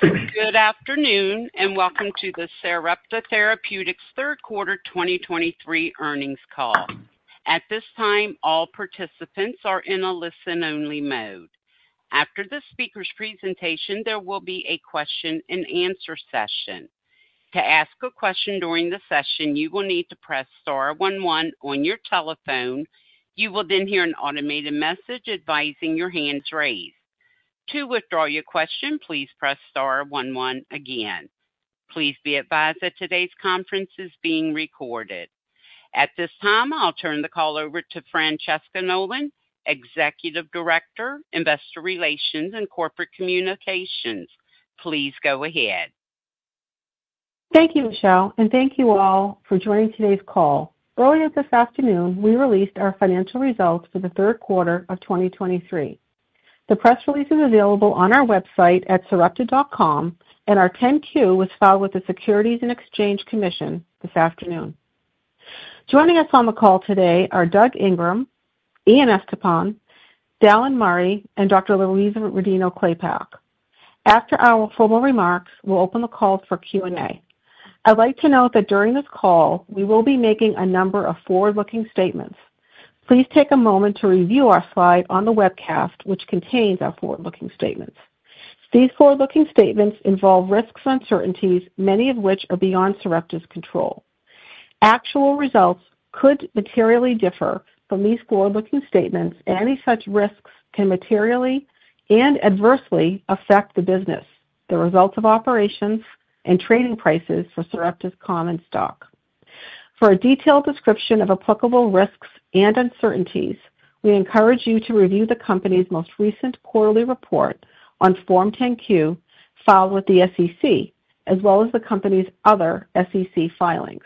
Good afternoon, and welcome to the Sarepta Therapeutics third quarter 2023 earnings call. At this time, all participants are in a listen-only mode. After the speaker's presentation, there will be a question-and-answer session. To ask a question during the session, you will need to press star 11 on your telephone. You will then hear an automated message advising your hand's raised. To withdraw your question, please press star 11 again. Please be advised that today's conference is being recorded. At this time, I'll turn the call over to Francesca Nolan, Executive Director, Investor Relations and Corporate Communications. Please go ahead. Thank you, Michelle, and thank you all for joining today's call. Earlier this afternoon, we released our financial results for the third quarter of 2023. The press release is available on our website at sarepta.com, and our 10-Q was filed with the Securities and Exchange Commission this afternoon. Joining us on the call today are Doug Ingram, Ian Estepan, Dallin Murray, and Dr. Louisa Rodino-Claypak. After our formal remarks, we'll open the call for Q&A. I'd like to note that during this call, we will be making a number of forward-looking statements. Please take a moment to review our slide on the webcast, which contains our forward-looking statements. These forward-looking statements involve risks and uncertainties, many of which are beyond Sarepta's control. Actual results could materially differ from these forward-looking statements, and any such risks can materially and adversely affect the business, the results of operations, and trading prices for Sarepta's common stock. For a detailed description of applicable risks and uncertainties, we encourage you to review the company's most recent quarterly report on Form 10-Q filed with the SEC, as well as the company's other SEC filings.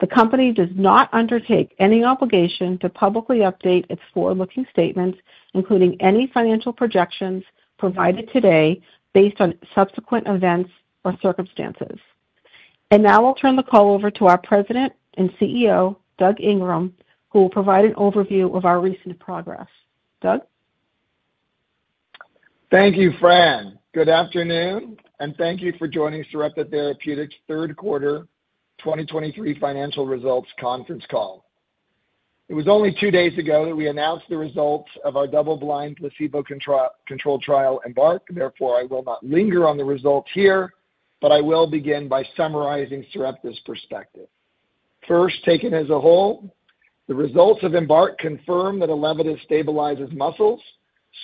The company does not undertake any obligation to publicly update its forward-looking statements, including any financial projections provided today based on subsequent events or circumstances. And now I'll turn the call over to our President and CEO, Doug Ingram, who will provide an overview of our recent progress. Doug? Thank you, Fran. Good afternoon, and thank you for joining Sarepta Therapeutics' third quarter 2023 financial results conference call. It was only 2 days ago that we announced the results of our double-blind placebo-controlled trial, EMBARK. Therefore, I will not linger on the results here, but I will begin by summarizing Sarepta's perspective. First, taken as a whole, the results of EMBARK confirm that Elevidys stabilizes muscles,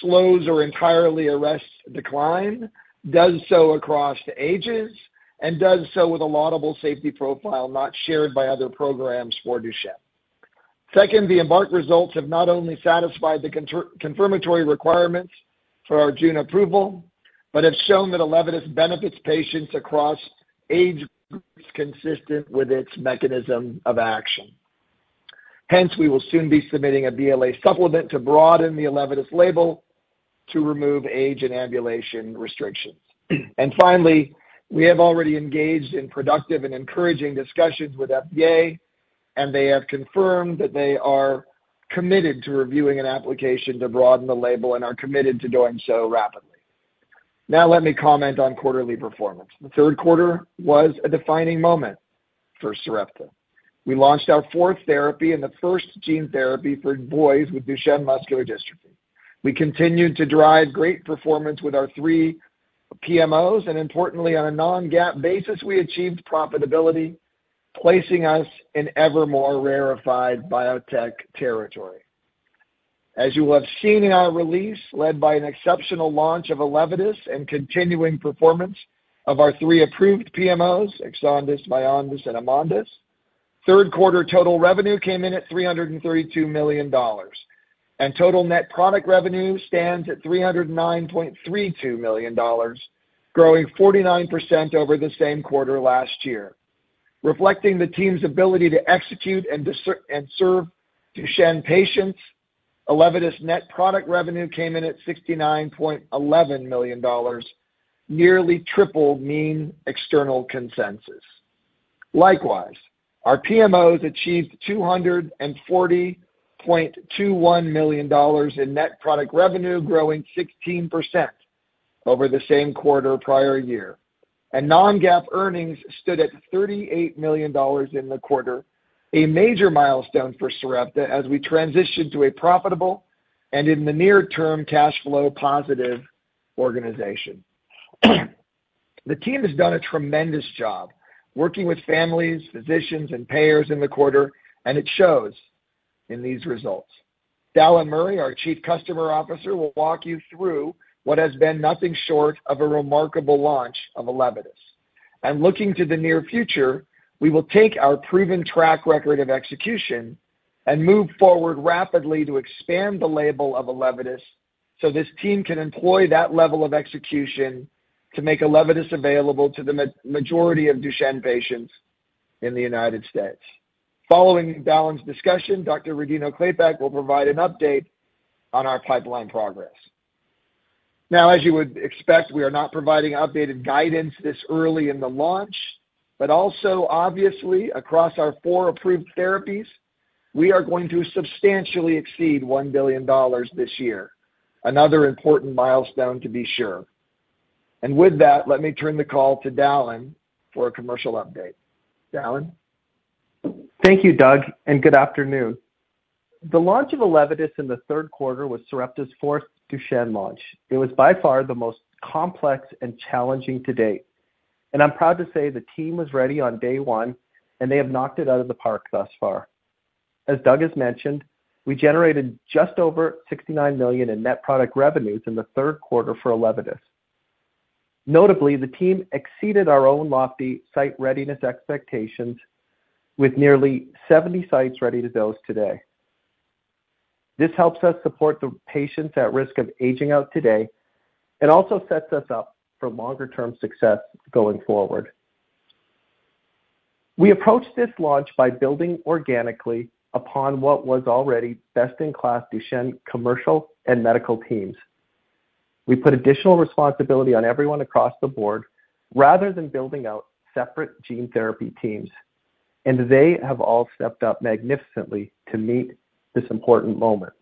slows or entirely arrests decline, does so across the ages, and does so with a laudable safety profile not shared by other programs for Duchenne. Second, the EMBARK results have not only satisfied the confirmatory requirements for our June approval, but have shown that Elevidys benefits patients across age groups consistent with its mechanism of action. Hence, we will soon be submitting a BLA supplement to broaden the Elevidys label to remove age and ambulation restrictions. And finally, we have already engaged in productive and encouraging discussions with FDA, and they have confirmed that they are committed to reviewing an application to broaden the label and are committed to doing so rapidly. Now let me comment on quarterly performance. The third quarter was a defining moment for Sarepta. We launched our fourth therapy and the first gene therapy for boys with Duchenne muscular dystrophy. We continued to drive great performance with our 3 PMOs, and importantly, on a non-GAAP basis, we achieved profitability, placing us in ever more rarefied biotech territory. As you will have seen in our release, led by an exceptional launch of Elevidys and continuing performance of our 3 approved PMOs, Exondys, Vyondys, and Amondys, third quarter total revenue came in at $332 million, and total net product revenue stands at $309.32 million, growing 49% over the same quarter last year, reflecting the team's ability to execute and serve Duchenne patients. Elevidys net product revenue came in at $69.11 million, nearly triple mean external consensus. Likewise, our PMOs achieved $240.21 million in net product revenue, growing 16% over the same quarter prior year, and non-GAAP earnings stood at $38 million in the quarter, a major milestone for Sarepta as we transition to a profitable and, in the near term, cash flow positive organization. The team has done a tremendous job working with families, physicians, and payers in the quarter, and it shows in these results. Dallin Murray, our Chief Customer Officer, will walk you through what has been nothing short of a remarkable launch of Elevidys. And looking to the near future, we will take our proven track record of execution and move forward rapidly to expand the label of Elevidys so this team can employ that level of execution to make Elevidys available to the majority of Duchenne patients in the United States. Following Dallin's discussion, Dr. Rodino-Claypak will provide an update on our pipeline progress. Now, as you would expect, we are not providing updated guidance this early in the launch, but also, obviously, across our 4 approved therapies, we are going to substantially exceed $1 billion this year, another important milestone to be sure. And with that, let me turn the call to Dallin for a commercial update. Dallin? Thank you, Doug, and good afternoon. The launch of Elevidys in the third quarter was Sarepta's 4th Duchenne launch. It was by far the most complex and challenging to date. And I'm proud to say the team was ready on day one, and they have knocked it out of the park thus far. As Doug has mentioned, we generated just over $69 million in net product revenues in the third quarter for Elevidys. Notably, the team exceeded our own lofty site readiness expectations with nearly 70 sites ready to dose today. This helps us support the patients at risk of aging out today and also sets us up for longer-term success going forward. We approached this launch by building organically upon what was already best-in-class Duchenne commercial and medical teams. We put additional responsibility on everyone across the board rather than building out separate gene therapy teams, and they have all stepped up magnificently to meet this important moment.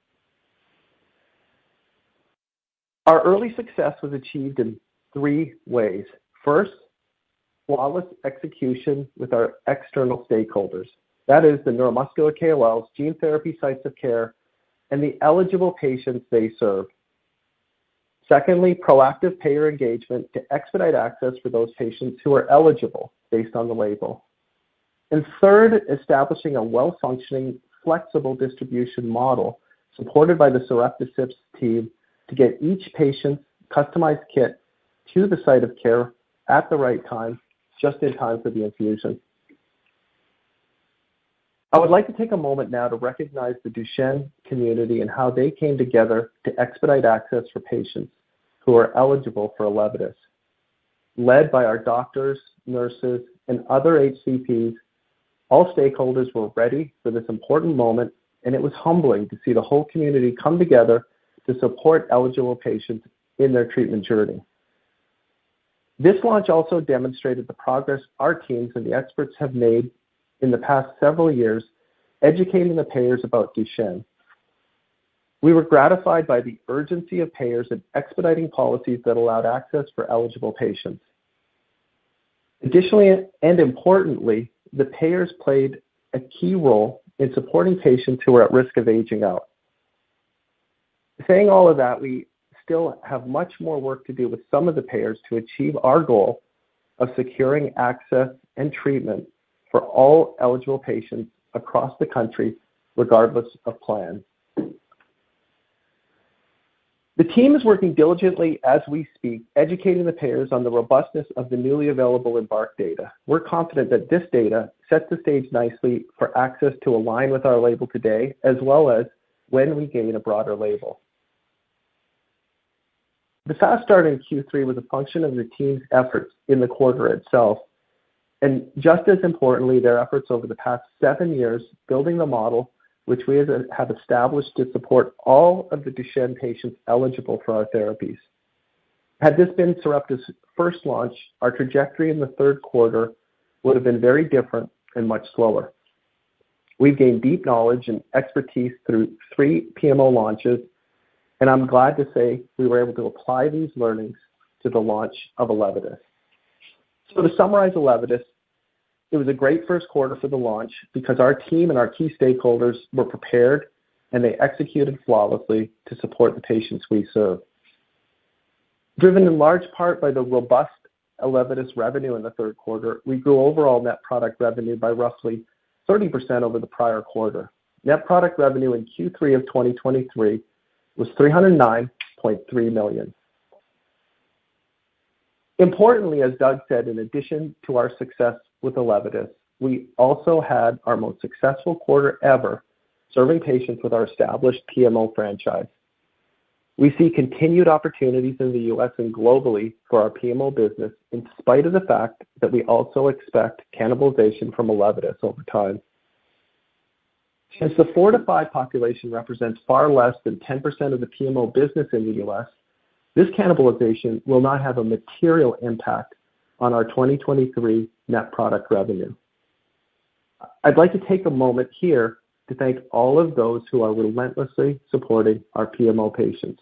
Our early success was achieved in 3 ways. First, flawless execution with our external stakeholders. That is the neuromuscular KOLs, gene therapy sites of care, and the eligible patients they serve. Secondly, proactive payer engagement to expedite access for those patients who are eligible based on the label. And third, establishing a well-functioning, flexible distribution model supported by the Sarepta SIPS team to get each patient's customized kit to the site of care at the right time, just in time for the infusion. I would like to take a moment now to recognize the Duchenne community and how they came together to expedite access for patients who are eligible for Elevidys. Led by our doctors, nurses, and other HCPs, all stakeholders were ready for this important moment, and it was humbling to see the whole community come together to support eligible patients in their treatment journey. This launch also demonstrated the progress our teams and the experts have made in the past several years educating the payers about Duchenne. We were gratified by the urgency of payers in expediting policies that allowed access for eligible patients. Additionally, and importantly, the payers played a key role in supporting patients who are at risk of aging out. Saying all of that, we still have much more work to do with some of the payers to achieve our goal of securing access and treatment for all eligible patients across the country, regardless of plan. The team is working diligently as we speak, educating the payers on the robustness of the newly available EMBARK data. We're confident that this data sets the stage nicely for access to align with our label today, as well as when we gain a broader label. The fast start in Q3 was a function of the team's efforts in the quarter itself, and just as importantly, their efforts over the past 7 years building the model which we have established to support all of the Duchenne patients eligible for our therapies. Had this been Sarepta's first launch, our trajectory in the third quarter would have been very different and much slower. We've gained deep knowledge and expertise through 3 PMO launches, and I'm glad to say we were able to apply these learnings to the launch of Elevidys. So to summarize Elevidys, it was a great first quarter for the launch because our team and our key stakeholders were prepared and they executed flawlessly to support the patients we serve. Driven in large part by the robust Elevidys revenue in the third quarter, we grew overall net product revenue by roughly 30% over the prior quarter. Net product revenue in Q3 of 2023 was $309.3 million. Importantly, as Doug said, in addition to our success with Elevidys, we also had our most successful quarter ever serving patients with our established PMO franchise. We see continued opportunities in the U.S. and globally for our PMO business in spite of the fact that we also expect cannibalization from Elevidys over time. Since the 4 to 5 population represents far less than 10% of the PMO business in the U.S., this cannibalization will not have a material impact on our 2023 net product revenue. I'd like to take a moment here to thank all of those who are relentlessly supporting our PMO patients.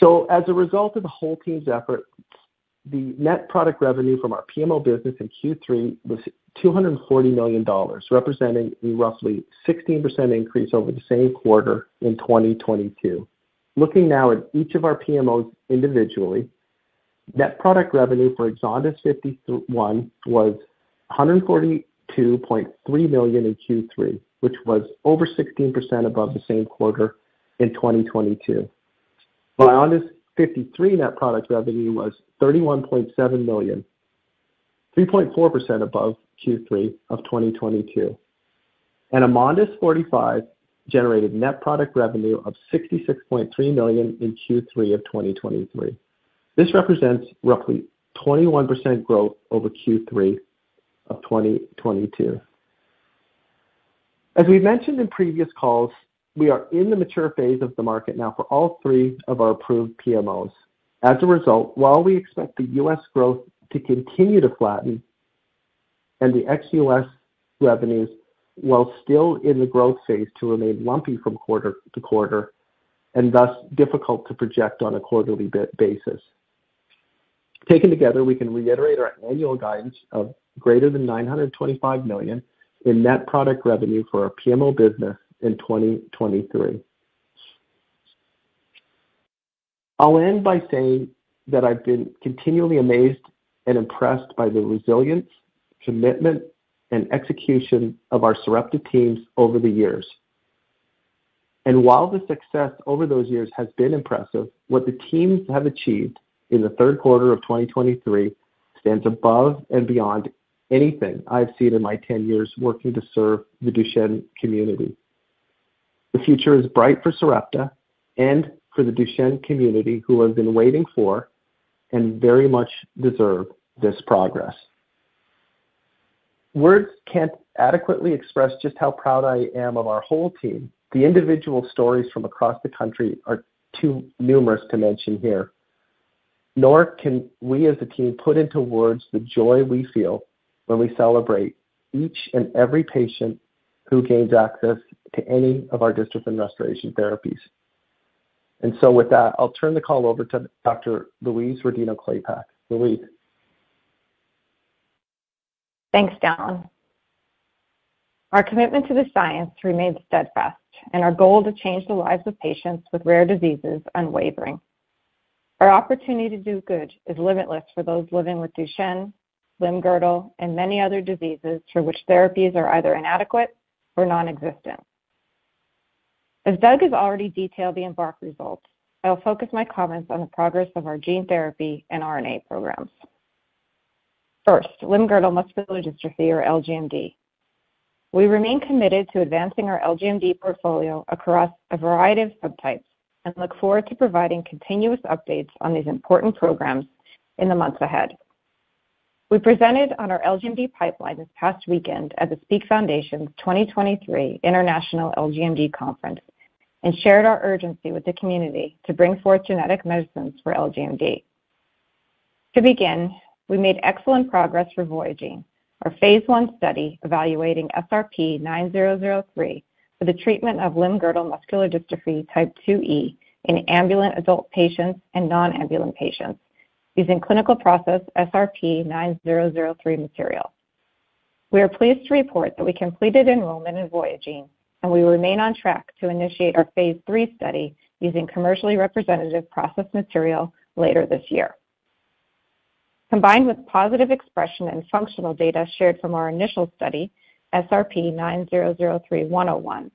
So as a result of the whole team's efforts, the net product revenue from our PMO business in Q3 was $240 million, representing a roughly 16% increase over the same quarter in 2022. Looking now at each of our PMOs individually, net product revenue for Exondys 51 was $142.3 million in Q3, which was over 16% above the same quarter in 2022. Vyondys 53 net product revenue was $31.7 million, 3.4% above Q3 of 2022. And Amondys 45 generated net product revenue of $66.3 million in Q3 of 2023. This represents roughly 21% growth over Q3 of 2022. As we've mentioned in previous calls, we are in the mature phase of the market now for all three of our approved PMOs. As a result, while we expect the U.S. growth to continue to flatten and the ex-U.S. revenues, while still in the growth phase, to remain lumpy from quarter to quarter and thus difficult to project on a quarterly basis. Taken together, we can reiterate our annual guidance of greater than $925 million in net product revenue for our PMO business in 2023. I'll end by saying that I've been continually amazed and impressed by the resilience, commitment, and execution of our Sarepta teams over the years. And while the success over those years has been impressive, what the teams have achieved in the third quarter of 2023 stands above and beyond anything I've seen in my 10 years working to serve the Duchenne community. The future is bright for Sarepta and for the Duchenne community who have been waiting for and very much deserve this progress. Words can't adequately express just how proud I am of our whole team. The individual stories from across the country are too numerous to mention here, nor can we as a team put into words the joy we feel when we celebrate each and every patient who gains access to any of our dystrophin restoration therapies. And so with that, I'll turn the call over to Dr. Louisa Rodino-Claypak. Louise. Thanks, Dallin. Our commitment to the science remains steadfast, and our goal to change the lives of patients with rare diseases unwavering. Our opportunity to do good is limitless for those living with Duchenne, limb-girdle, and many other diseases for which therapies are either inadequate or non-existent. As Doug has already detailed the EMBARK results, I will focus my comments on the progress of our gene therapy and RNA programs. First, limb-girdle muscular dystrophy, or LGMD. We remain committed to advancing our LGMD portfolio across a variety of subtypes and look forward to providing continuous updates on these important programs in the months ahead. We presented on our LGMD pipeline this past weekend at the Speak Foundation's 2023 International LGMD Conference and shared our urgency with the community to bring forth genetic medicines for LGMD. To begin, we made excellent progress for Voyaging, our phase 1 study evaluating SRP9003 for the treatment of limb-girdle muscular dystrophy type 2E in ambulant adult patients and non-ambulant patients using clinical process SRP9003 material. We are pleased to report that we completed enrollment in Voyaging, and we remain on track to initiate our phase 3 study using commercially representative process material later this year. Combined with positive expression and functional data shared from our initial study, SRP9003-101,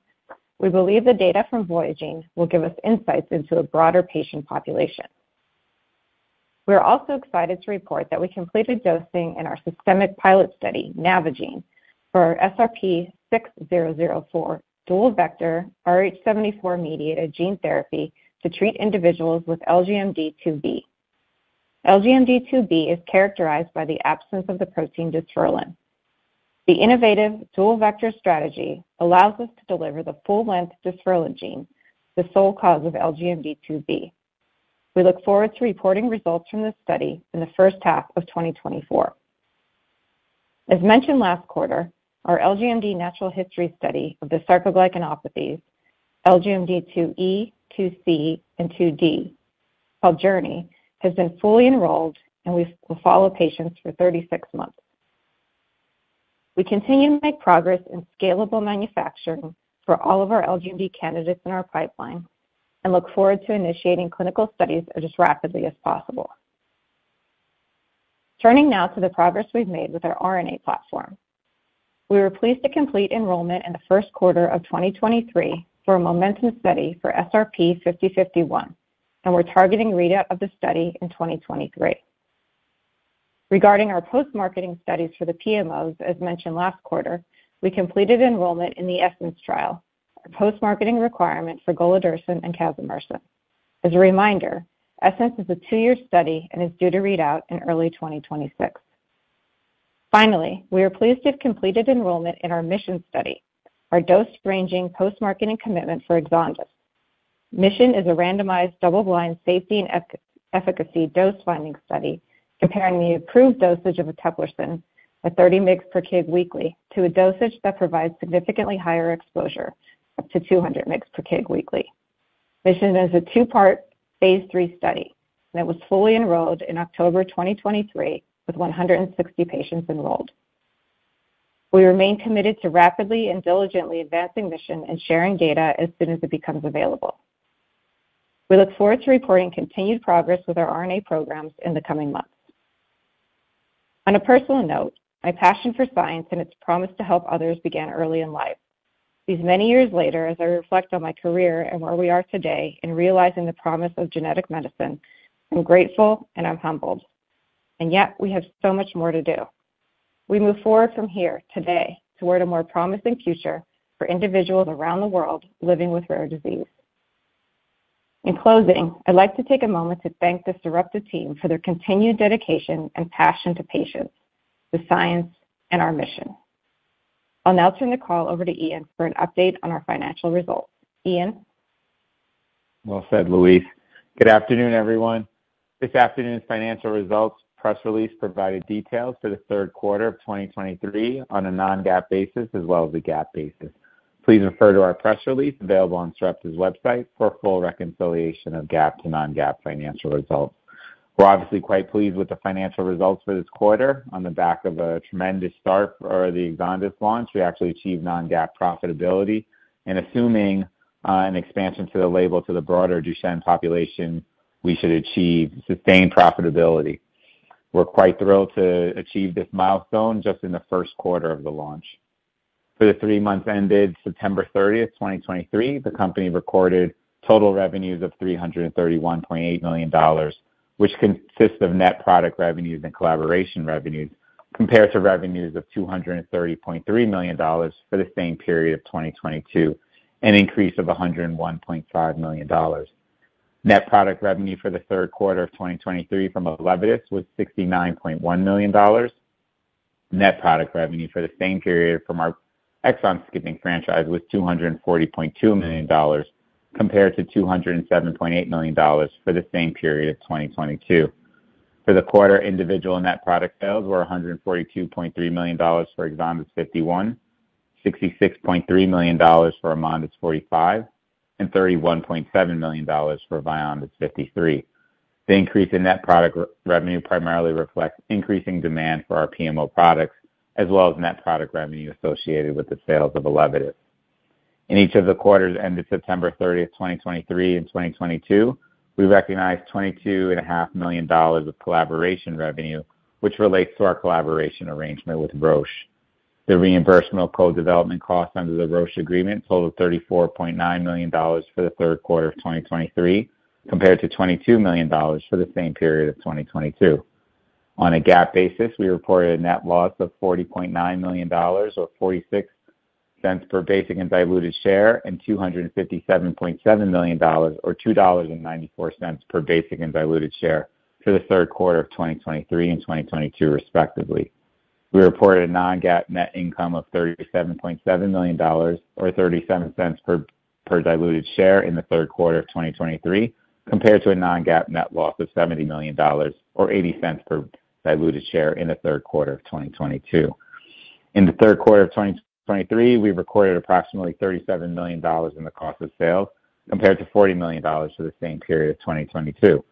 we believe the data from Voyaging will give us insights into a broader patient population. We are also excited to report that we completed dosing in our systemic pilot study, Navigene, for SRP6004 dual-vector RH74-mediated gene therapy to treat individuals with LGMD2B. LGMD2B is characterized by the absence of the protein dysferlin. The innovative dual-vector strategy allows us to deliver the full-length dysferlin gene, the sole cause of LGMD2B. We look forward to reporting results from this study in the first half of 2024. As mentioned last quarter, our LGMD natural history study of the sarcoglycanopathies, LGMD2E, 2C, and 2D, called Journey, has been fully enrolled, and we will follow patients for 36 months. We continue to make progress in scalable manufacturing for all of our LGMD candidates in our pipeline and look forward to initiating clinical studies as rapidly as possible. Turning now to the progress we've made with our RNA platform. We were pleased to complete enrollment in the first quarter of 2023 for a momentum study for SRP5051, and we're targeting readout of the study in 2023. Regarding our post-marketing studies for the PMOs, as mentioned last quarter, we completed enrollment in the ESSENCE trial, a post-marketing requirement for golodirsen and casimersen. As a reminder, ESSENCE is a 2-year study and is due to read out in early 2026. Finally, we are pleased to have completed enrollment in our MISSION study, our dose-ranging post-marketing commitment for Exondys. MISSION is a randomized double-blind safety and efficacy dose-finding study comparing the approved dosage of eteplirsen at 30 mg per kg weekly to a dosage that provides significantly higher exposure, up to 200 mg per kg weekly. MISSION is a 2-part phase 3 study, and it was fully enrolled in October 2023 with 160 patients enrolled. We remain committed to rapidly and diligently advancing MISSION and sharing data as soon as it becomes available. We look forward to reporting continued progress with our RNA programs in the coming months. On a personal note, my passion for science and its promise to help others began early in life. These many years later, as I reflect on my career and where we are today in realizing the promise of genetic medicine, I'm grateful and I'm humbled. And yet, we have so much more to do. We move forward from here today toward a more promising future for individuals around the world living with rare disease. In closing, I'd like to take a moment to thank the Sarepta team for their continued dedication and passion to patients, the science, and our mission. I'll now turn the call over to Ian for an update on our financial results. Ian? Well said, Louise. Good afternoon, everyone. This afternoon's financial results press release provided details for the third quarter of 2023 on a non-GAAP basis as well as a GAAP basis. Please refer to our press release available on Sarepta's website for a full reconciliation of GAAP to non-GAAP financial results. We're obviously quite pleased with the financial results for this quarter. On the back of a tremendous start for the Exondys launch, we actually achieved non-GAAP profitability. And assuming an expansion to the label to the broader Duchenne population, we should achieve sustained profitability. We're quite thrilled to achieve this milestone just in the first quarter of the launch. For the 3 months ended September 30th, 2023, the company recorded total revenues of $331.8 million, which consists of net product revenues and collaboration revenues, compared to revenues of $230.3 million for the same period of 2022, an increase of $101.5 million. Net product revenue for the third quarter of 2023 from Elevidys was $69.1 million. Net product revenue for the same period from our exon skipping franchise was $240.2 million compared to $207.8 million for the same period of 2022. For the quarter, individual net product sales were $142.3 million for Exondys 51, $66.3 million for Amondys 45, and and $31.7 million for Vyondys 53. The increase in net product revenue primarily reflects increasing demand for our PMO products, as well as net product revenue associated with the sales of Elevidys. In each of the quarters ended September 30th, 2023 and 2022, we recognized $22.5 million of collaboration revenue, which relates to our collaboration arrangement with Roche. The reimbursement of co-development costs under the Roche agreement totaled $34.9 million for the third quarter of 2023, compared to $22 million for the same period of 2022. On a GAAP basis, we reported a net loss of $40.9 million, or $0.46 per basic and diluted share, and $257.7 million, or $2.94 per basic and diluted share, for the third quarter of 2023 and 2022, respectively. We reported a non-GAAP net income of $37.7 million, or $0.37 per diluted share in the third quarter of 2023, compared to a non-GAAP net loss of $70 million, or $0.80 per diluted share in the third quarter of 2022. In the third quarter of 2023, we recorded approximately $37 million in the cost of sales, compared to $40 million for the same period of 2022.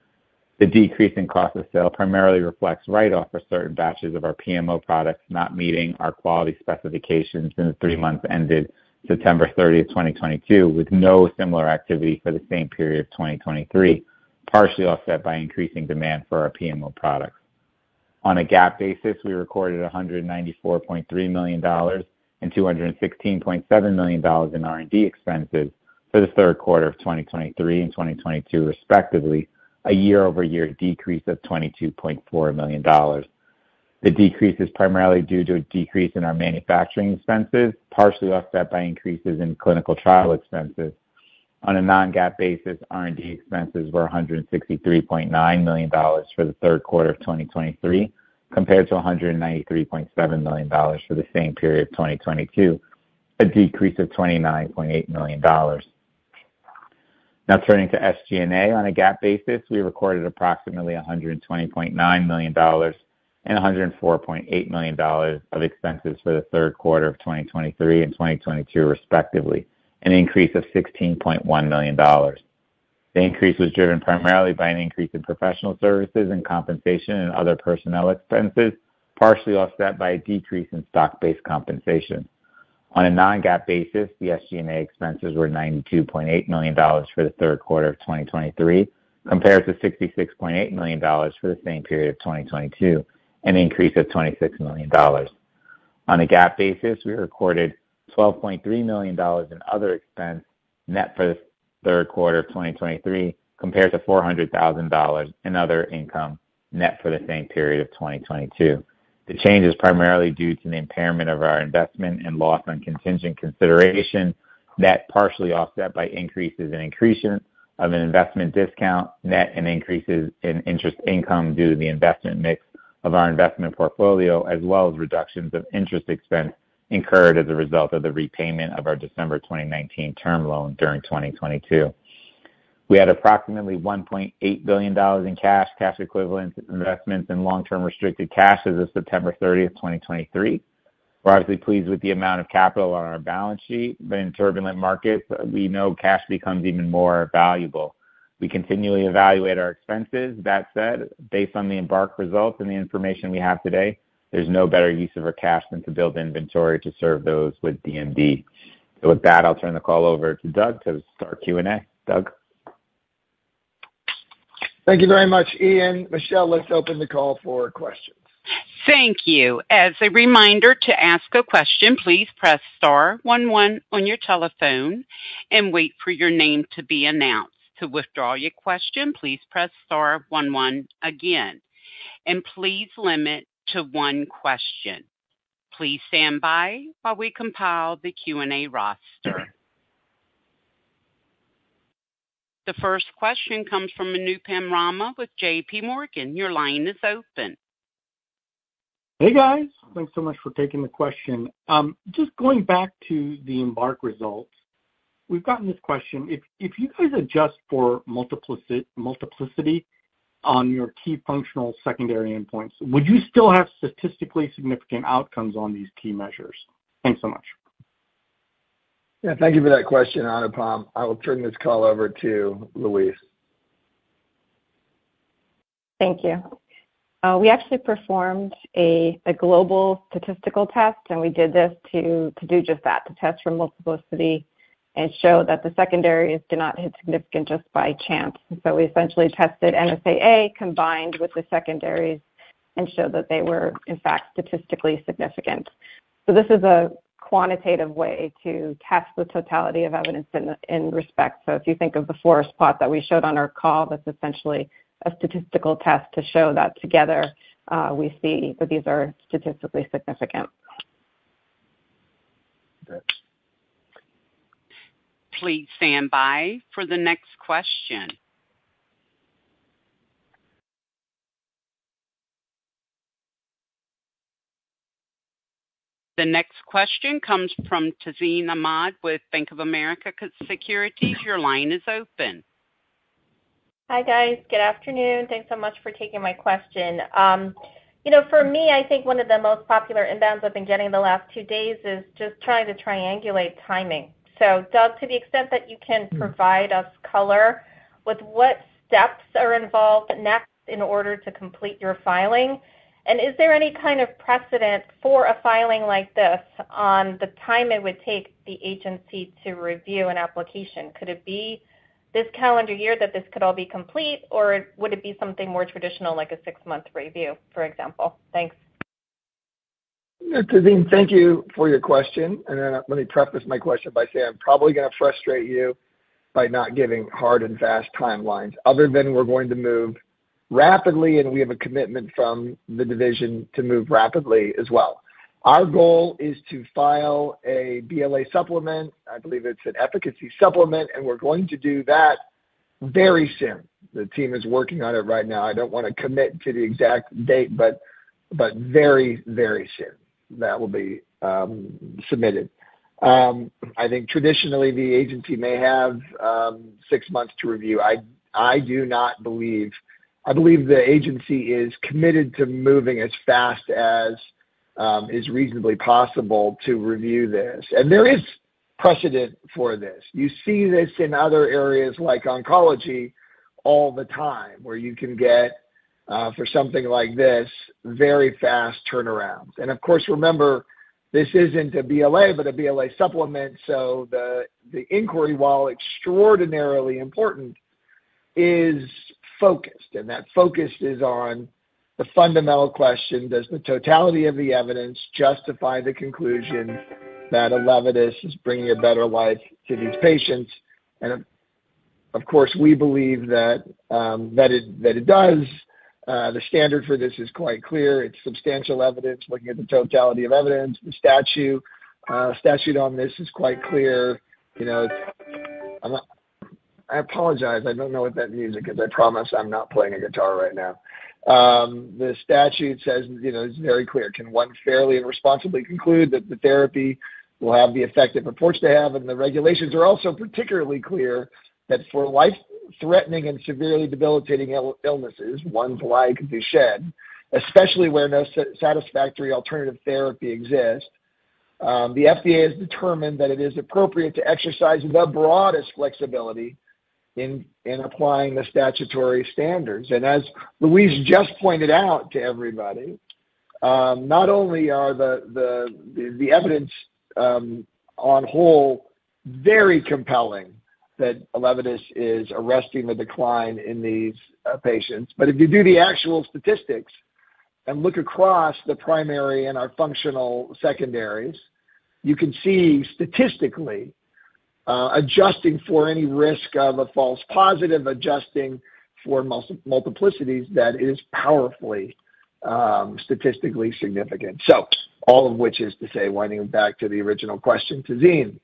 The decrease in cost of sale primarily reflects write-off for certain batches of our PMO products not meeting our quality specifications in the 3 months ended September 30th, 2022, with no similar activity for the same period of 2023, partially offset by increasing demand for our PMO products. On a GAAP basis, we recorded $194.3 million and $216.7 million in R&D expenses for the third quarter of 2023 and 2022, respectively, a year-over-year decrease of $22.4 million. The decrease is primarily due to a decrease in our manufacturing expenses, partially offset by increases in clinical trial expenses. On a non-GAAP basis, R&D expenses were $163.9 million for the third quarter of 2023, compared to $193.7 million for the same period of 2022, a decrease of $29.8 million. Now turning to SG&A, on a GAAP basis, we recorded approximately $120.9 million and $104.8 million of expenses for the third quarter of 2023 and 2022, respectively, an increase of $16.1 million. The increase was driven primarily by an increase in professional services and compensation and other personnel expenses, partially offset by a decrease in stock-based compensation. On a non-GAAP basis, the SG&A expenses were $92.8 million for the third quarter of 2023, compared to $66.8 million for the same period of 2022, an increase of $26 million. On a GAAP basis, we recorded $12.3 million in other expense net for the third quarter of 2023, compared to $400,000 in other income net for the same period of 2022. The change is primarily due to the impairment of our investment and loss on contingent consideration, net partially offset by increases in accretion of an investment discount, net and increases in interest income due to the investment mix of our investment portfolio, as well as reductions of interest expense incurred as a result of the repayment of our December 2019 term loan during 2022. We had approximately $1.8 billion in cash, cash equivalents, investments, and long-term restricted cash as of September 30th, 2023. We're obviously pleased with the amount of capital on our balance sheet, but in turbulent markets, we know cash becomes even more valuable. We continually evaluate our expenses. That said, based on the EMBARK results and the information we have today, there's no better use of our cash than to build inventory to serve those with DMD. So with that, I'll turn the call over to Doug to start Q&A. Doug? Thank you very much, Ian. Michelle, let's open the call for questions. Thank you. As a reminder, to ask a question, please press star 11 on your telephone and wait for your name to be announced. To withdraw your question, please press star 11 again. And please limit to one question. Please stand by while we compile the Q&A roster. The first question comes from Anupam Rama with J.P. Morgan. Your line is open. Hey, guys. Thanks so much for taking the question. Just going back to the EMBARK results, we've gotten this question. If you guys adjust for multiplicity on your key functional secondary endpoints, would you still have statistically significant outcomes on these key measures? Thanks so much. Yeah, thank you for that question, Anupam. I will turn this call over to Louise. Thank you. We actually performed a global statistical test, and we did this to do just that, to test for multiplicity and show that the secondaries do not hit significant just by chance. And so we essentially tested NSAA combined with the secondaries and showed that they were, in fact, statistically significant. So this is a quantitative way to test the totality of evidence in respect. So if you think of the forest plot that we showed on our call, that's essentially a statistical test to show that together we see that these are statistically significant. Please stand by for the next question. The next question comes from Tazeen Ahmad with Bank of America Securities. Your line is open. Hi, guys. Good afternoon. Thanks so much for taking my question. For me, I think one of the most popular inbounds I've been getting the last 2 days is just trying to triangulate timing. So, Doug, to the extent that you can provide us color with what steps are involved next in order to complete your filing, and is there any kind of precedent for a filing like this on the time it would take the agency to review an application? Could it be this calendar year that this could all be complete, or would it be something more traditional like a 6-month review, for example? Thanks. Tazeen, thank you for your question. And then let me preface my question by saying I'm probably going to frustrate you by not giving hard and fast timelines, other than we're going to move rapidly, and we have a commitment from the division to move rapidly as well. Our goal is to file a BLA supplement. I believe it's an efficacy supplement, and we're going to do that very soon. The team is working on it right now. I don't want to commit to the exact date, but very, very soon that will be submitted. I think traditionally the agency may have 6 months to review. I do not believe. I believe the agency is committed to moving as fast as is reasonably possible to review this. And there is precedent for this. You see this in other areas like oncology all the time, where you can get, for something like this, very fast turnarounds. And, of course, remember, this isn't a BLA, but a BLA supplement, so the inquiry, while extraordinarily important, is focused, and that focus is on the fundamental question: does the totality of the evidence justify the conclusion that Elevidys is bringing a better life to these patients? And of course, we believe that that it does. The standard for this is quite clear. It's substantial evidence, looking at the totality of evidence. The statute on this is quite clear. I apologize. I don't know what that music is. I promise I'm not playing a guitar right now. The statute says, it's very clear. Can one fairly and responsibly conclude that the therapy will have the effect it purports to have? And the regulations are also particularly clear that for life-threatening and severely debilitating illnesses, ones like Duchenne, especially where no satisfactory alternative therapy exists, the FDA has determined that it is appropriate to exercise the broadest flexibility in applying the statutory standards. And as Louise just pointed out to everybody, not only are the evidence on whole very compelling that Elevidys is arresting the decline in these patients, but if you do the actual statistics and look across the primary and our functional secondaries, you can see statistically, adjusting for any risk of a false positive, adjusting for multiplicities, that is powerfully statistically significant. So, all of which is to say, winding back to the original question, Tazeen,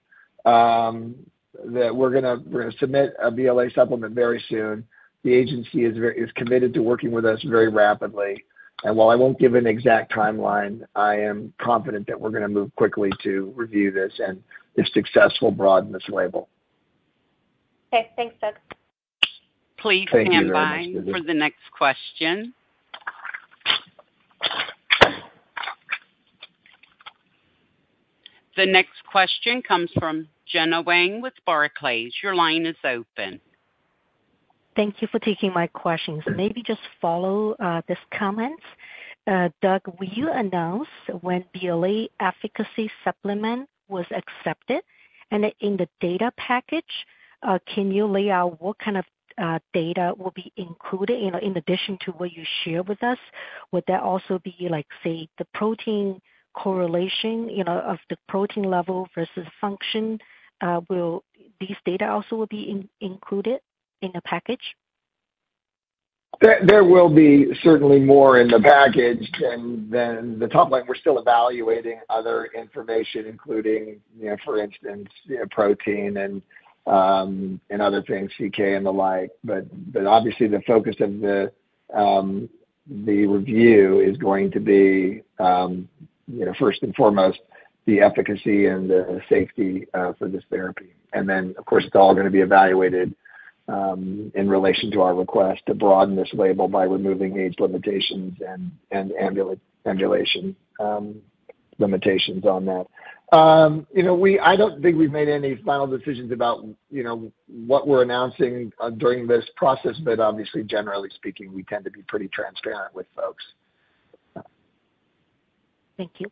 that we're gonna submit a BLA supplement very soon. The agency is committed to working with us very rapidly, and while I won't give an exact timeline, I am confident that we're going to move quickly to review this and, if successful, broaden this label. Okay, thanks, Doug. Please stand by for the next question. The next question comes from Jenna Wang with Barclays. Your line is open. Thank you for taking my questions. Maybe just follow this comment. Doug, will you announce when BLA efficacy supplement was accepted? And in the data package, can you lay out what kind of data will be included, you know, in addition to what you share with us? Would that also be like, say, the protein correlation, you know, of the protein level versus function? Will these data also will be included in the package? There will be certainly more in the package than the top line. We're still evaluating other information, including, you know, for instance, you know, protein and other things, CK and the like. But obviously, the focus of the review is going to be, you know, first and foremost, the efficacy and the safety for this therapy, and then of course, it's all going to be evaluated in relation to our request to broaden this label by removing age limitations and ambulation limitations on that. You know, I don't think we've made any final decisions about, you know, what we're announcing during this process, but obviously, generally speaking, we tend to be pretty transparent with folks. Thank you.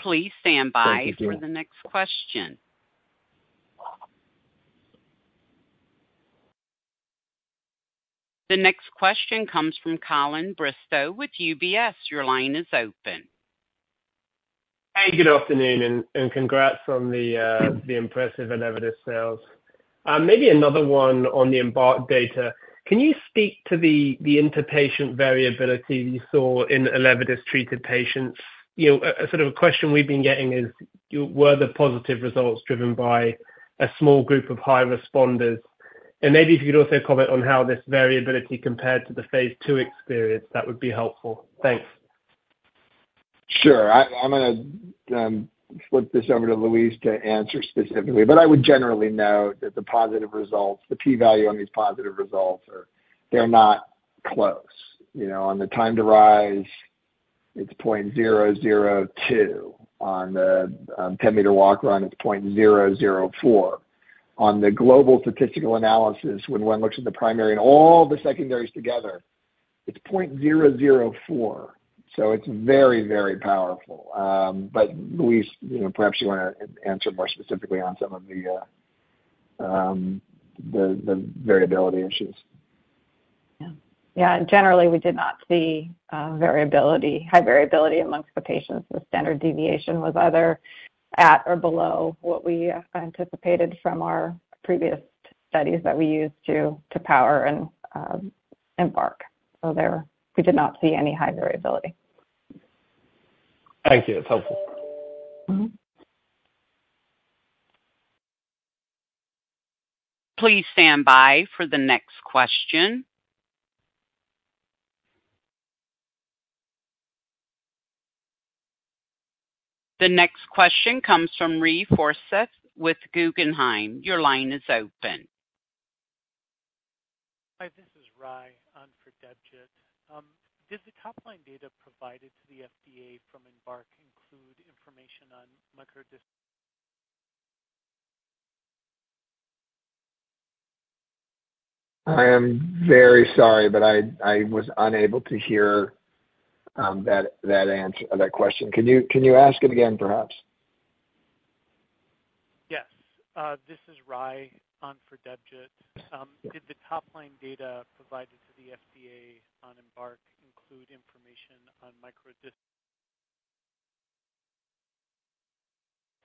Please stand by for the next question. The next question comes from Colin Bristow with UBS. Your line is open. Hey, good afternoon, and congrats on the impressive Elevidys sales. Maybe another one on the EMBARK data. Can you speak to the interpatient variability you saw in Elevidys-treated patients? You know, a sort of a question we've been getting is, were the positive results driven by a small group of high responders? And maybe if you could also comment on how this variability compared to the phase 2 experience, that would be helpful. Thanks. Sure. I'm going to flip this over to Louise to answer specifically, but I would generally note that the positive results, the p-value on these positive results, they're not close. You know, on the time to rise, it's 0.002. On the 10-meter walk run, it's 0.004. On the global statistical analysis, when one looks at the primary and all the secondaries together, it's 0.004. So it's very, very powerful. But Louise, you know, perhaps you want to answer more specifically on some of the variability issues. Yeah. Generally, we did not see high variability amongst the patients. The standard deviation was either at or below what we anticipated from our previous studies that we used to power and EMBARK. So we did not see any high variability. Thank you. It's helpful. Mm-hmm. Please stand by for the next question. The next question comes from Ree Forseth with Guggenheim. Your line is open. Hi, this is Rai on for Debjit. Did the top-line data provided to the FDA from EMBARK include information on microdystrophin? I am very sorry, but I was unable to hear that answer, that question. Can you ask it again, perhaps? Yes. This is Rai on for Debjit. Did the top-line data provided to the FDA on EMBARK include information on microdystrophin?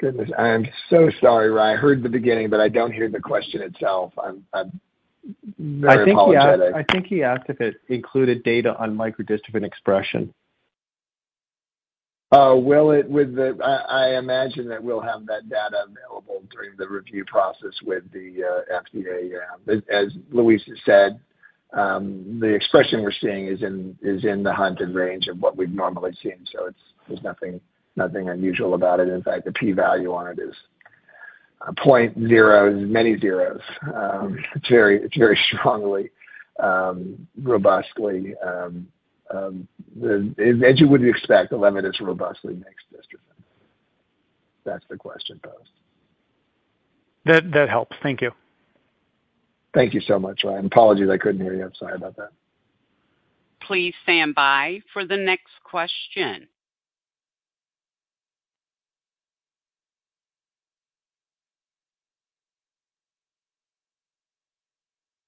Goodness, I am so sorry, Rai. I heard the beginning, but I don't hear the question itself. I'm very apologetic. I think he asked if it included data on microdystrophin expression. Will it? I imagine that we'll have that data available during the review process with the FDA. Yeah. As Louise has said, the expression we're seeing is in the hunted range of what we've normally seen. So there's nothing unusual about it. In fact, the p-value on it is 0.0, many zeros. It's very strongly, robustly. As you would expect, Elevidys robustly makes dystrophin. That's the question posed. That helps. Thank you. Thank you so much, Ryan. Apologies, I couldn't hear you. I'm sorry about that. Please stand by for the next question.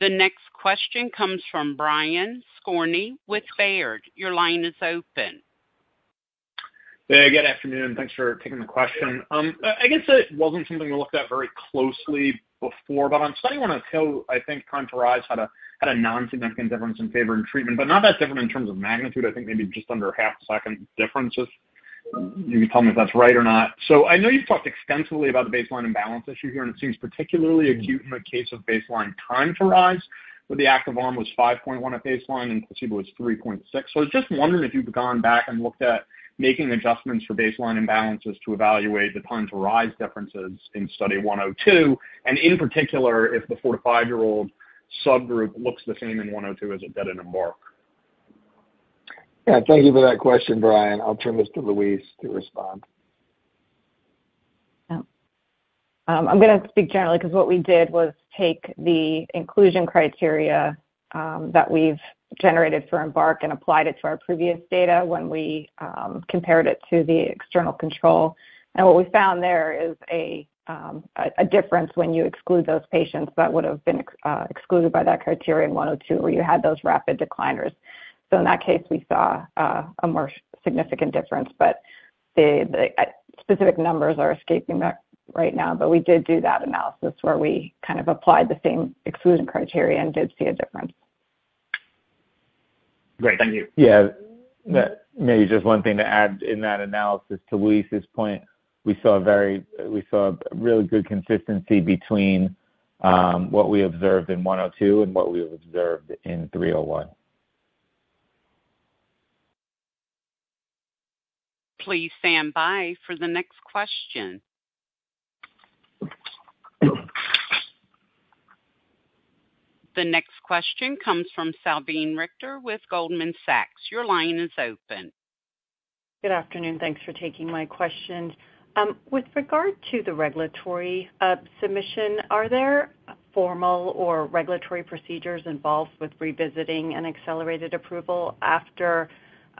The next question comes from Brian Skorney with Baird. Your line is open. Hey, good afternoon. Thanks for taking the question. I guess it wasn't something we looked at very closely before, but on study 102, I think time to rise had a non-significant difference in favor in treatment, but not that different in terms of magnitude. I think maybe just under half a second difference. You can tell me if that's right or not. So I know you've talked extensively about the baseline imbalance issue here, and it seems particularly acute in the case of baseline time to rise, where the active arm was 5.1 at baseline and placebo was 3.6. So I was just wondering if you've gone back and looked at making adjustments for baseline imbalances to evaluate the time to rise differences in study 102, and in particular, if the 4- to 5-year-old subgroup looks the same in 102 as it did in EMBARK. Yeah, thank you for that question, Brian. I'll turn this to Louise to respond. I'm going to speak generally because what we did was take the inclusion criteria that we've generated for EMBARK and applied it to our previous data when we compared it to the external control. And what we found there is a difference when you exclude those patients that would have been excluded by that criteria in 102, where you had those rapid decliners. So in that case, we saw a more significant difference, but the specific numbers are escaping that right now. But we did do that analysis where we kind of applied the same exclusion criteria and did see a difference. Great, thank you. Yeah, maybe just one thing to add in that analysis to Luis's point, we saw really good consistency between what we observed in 102 and what we observed in 301. Please stand by for the next question. The next question comes from Salveen Richter with Goldman Sachs. Your line is open. Good afternoon. Thanks for taking my questions. With regard to the regulatory submission, are there formal or regulatory procedures involved with revisiting an accelerated approval after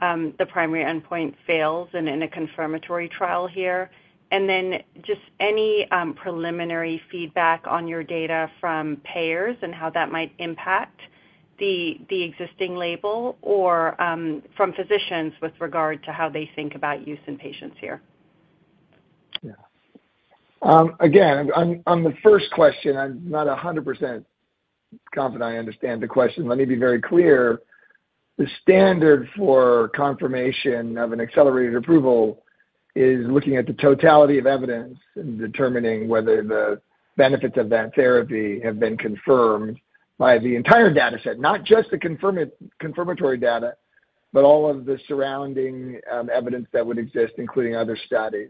the primary endpoint fails and in a confirmatory trial here? And then just any preliminary feedback on your data from payers and how that might impact the existing label, or from physicians with regard to how they think about use in patients here? Yeah. Again, on the first question, I'm not 100% confident I understand the question. Let me be very clear. The standard for confirmation of an accelerated approval is looking at the totality of evidence and determining whether the benefits of that therapy have been confirmed by the entire data set, not just the confirmatory data, but all of the surrounding evidence that would exist, including other studies.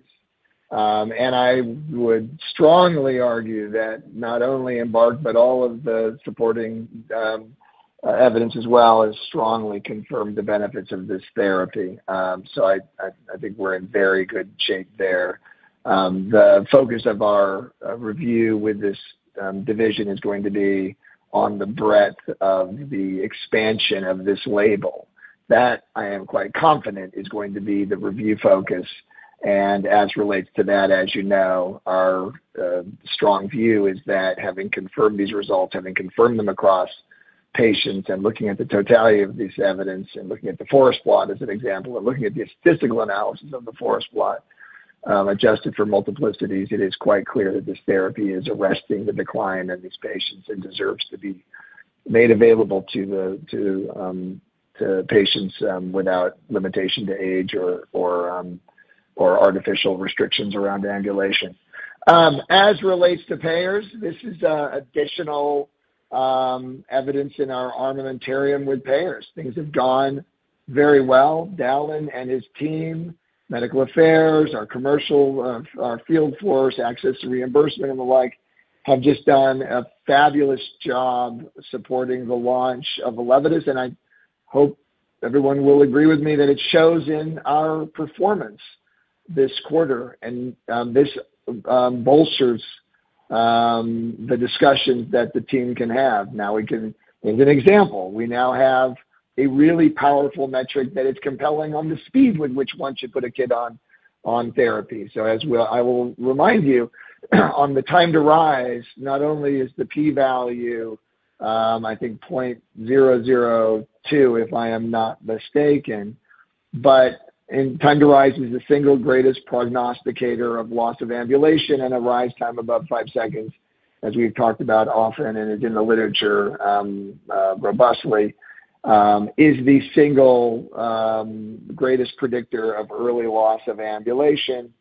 And I would strongly argue that not only EMBARK, but all of the supporting evidence as well has strongly confirmed the benefits of this therapy. So I think we're in very good shape there. The focus of our review with this division is going to be on the breadth of the expansion of this label. That, I am quite confident, is going to be the review focus. And as relates to that, as you know, our strong view is that having confirmed these results, having confirmed them across patients, and looking at the totality of this evidence and looking at the forest plot as an example, and looking at the statistical analysis of the forest plot adjusted for multiplicities, it is quite clear that this therapy is arresting the decline in these patients and deserves to be made available to patients without limitation to age or artificial restrictions around ambulation. As relates to payers, this is additional evidence in our armamentarium with payers. Things have gone very well. Dallin and his team, medical affairs, our commercial, our field force, access to reimbursement and the like, have just done a fabulous job supporting the launch of Elevidys, and I hope everyone will agree with me that it shows in our performance this quarter, and this bolsters the discussions that the team can have. Now we can, as an example, we now have a really powerful metric that is compelling on the speed with which one should put a kid on therapy. So as well, I will remind you, on the time to rise, not only is the p-value, I think 0.002, if I am not mistaken, but in time to rise is the single greatest prognosticator of loss of ambulation and a rise time above 5 seconds, as we've talked about often and is in the literature robustly, is the single greatest predictor of early loss of ambulation.